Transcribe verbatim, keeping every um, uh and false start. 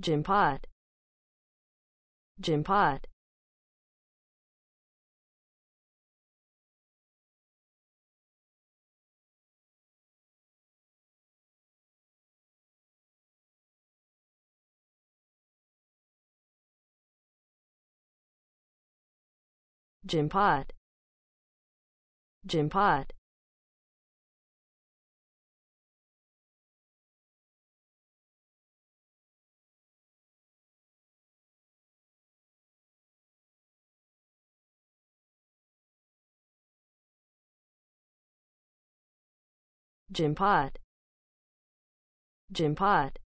Jampot, Jampot. Jampot, Jampot. Jampot, Jampot.